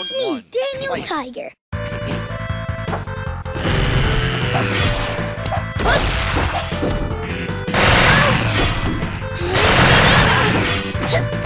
It's me, one. Daniel Play. Tiger. Ouch!